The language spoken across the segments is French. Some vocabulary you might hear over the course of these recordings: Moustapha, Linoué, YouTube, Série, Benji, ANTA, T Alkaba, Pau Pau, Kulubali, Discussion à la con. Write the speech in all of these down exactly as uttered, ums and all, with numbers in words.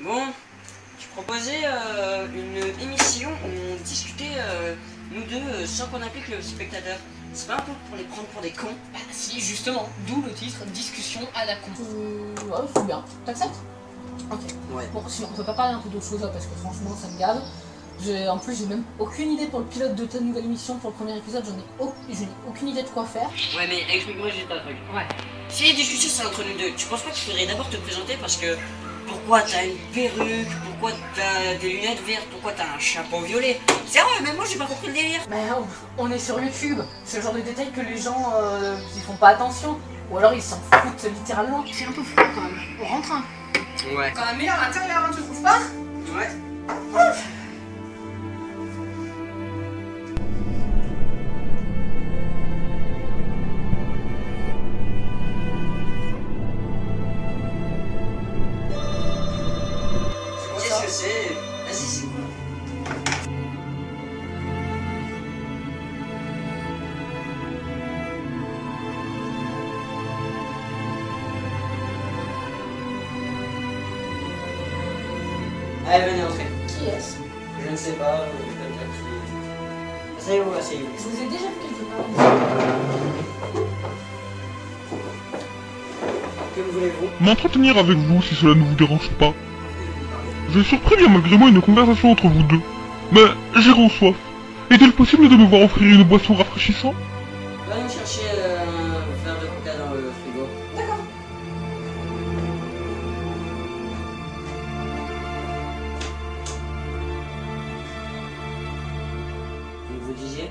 Bon, je proposais euh, une émission où on discutait, euh, nous deux, euh, sans qu'on implique le spectateur. C'est pas un peu pour les prendre pour des cons? Bah si, justement, d'où le titre, Discussion à la con. Euh, ouais, c'est bien. T'acceptes? Ok. Ouais. Bon, sinon, on peut pas parler un peu d'autre chose, là, parce que franchement, ça me gave. En plus, j'ai même aucune idée pour le pilote de ta nouvelle émission, pour le premier épisode, j'en ai, au... ai aucune idée de quoi faire. Ouais, mais explique-moi juste un truc. Ouais. Si les discussions sont entre nous deux, tu penses pas qu'il faudrait d'abord te présenter parce que... Pourquoi t'as une perruque? Pourquoi t'as des lunettes vertes? Pourquoi t'as un chapeau violet? C'est vrai, même moi j'ai pas compris le délire. Mais non, on est sur YouTube. C'est le genre de détail que les gens euh, ils font pas attention. Ou alors ils s'en foutent littéralement. C'est un peu fou quand même. On rentre hein. Ouais. Quand même meilleur à l'intérieur, hein, tu trouves pas? Ouais. Ouf. Allez, venez entrer. Qui est-ce? Je ne sais pas, mais je ne sais pas qui. Asseyez-vous, asseyez-vous. Je vous ai déjà vu quelque part. Que voulez-vous? M'entretenir avec vous si cela ne vous dérange pas. J'ai surpris bien malgré moi une conversation entre vous deux. Mais j'ai grand soif. Est-il possible de me voir offrir une boisson rafraîchissante? Va nous chercher euh, un verre de coca dans le frigo. D'accord.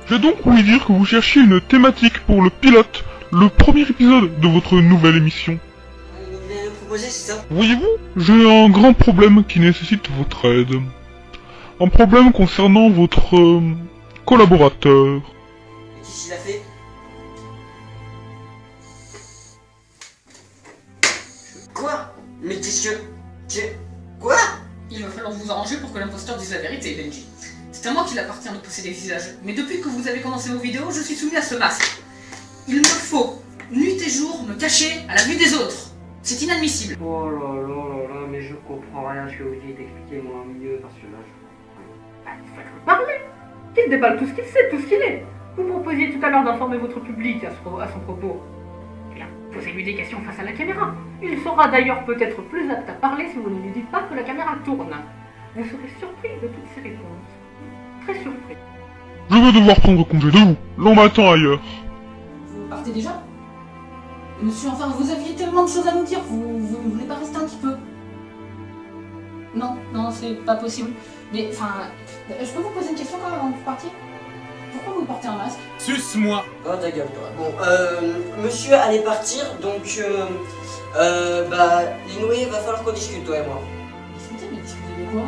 J'ai donc ouï dire que vous cherchiez une thématique pour le pilote, le premier épisode de votre nouvelle émission. Voyez-vous, j'ai un grand problème qui nécessite votre aide. Un problème concernant votre euh, collaborateur. Qu'est-ce qu'il a fait? Quoi? Mais qu'est-ce que... Quoi? Il va falloir vous arranger pour que l'imposteur dise la vérité, Benji. C'est à moi qu'il appartient de pousser des visages, mais depuis que vous avez commencé vos vidéos, je suis soumis à ce masque. Il me faut, nuit et jour, me cacher à la vue des autres. C'est inadmissible. Oh là là là là, mais je comprends rien à ce que vous dites, expliquez-moi mieux, parce que là, je... Bah, que vous parlez. Qu'il déballe tout ce qu'il sait, tout ce qu'il est. Vous proposiez tout à l'heure d'informer votre public à, ce... à son propos. Bien, posez-lui des questions face à la caméra. Il sera d'ailleurs peut-être plus apte à parler si vous ne lui dites pas que la caméra tourne. Vous serez surpris de toutes ces réponses. Très surpris. Je vais devoir prendre congé de vous. L'on m'attend ailleurs. Vous partez déjà? Monsieur, enfin, vous aviez tellement de choses à nous dire, vous, vous ne voulez pas rester un petit peu? Non, non, c'est pas possible. Mais, enfin, je peux vous poser une question quand même avant que vous partiez? Pourquoi vous portez un masque? Suce-moi! Oh, ta gueule, toi. Bon, euh, monsieur allait partir, donc, euh, euh bah, Linoué, va falloir qu'on discute, toi et moi. Discuter, mais discuter de quoi?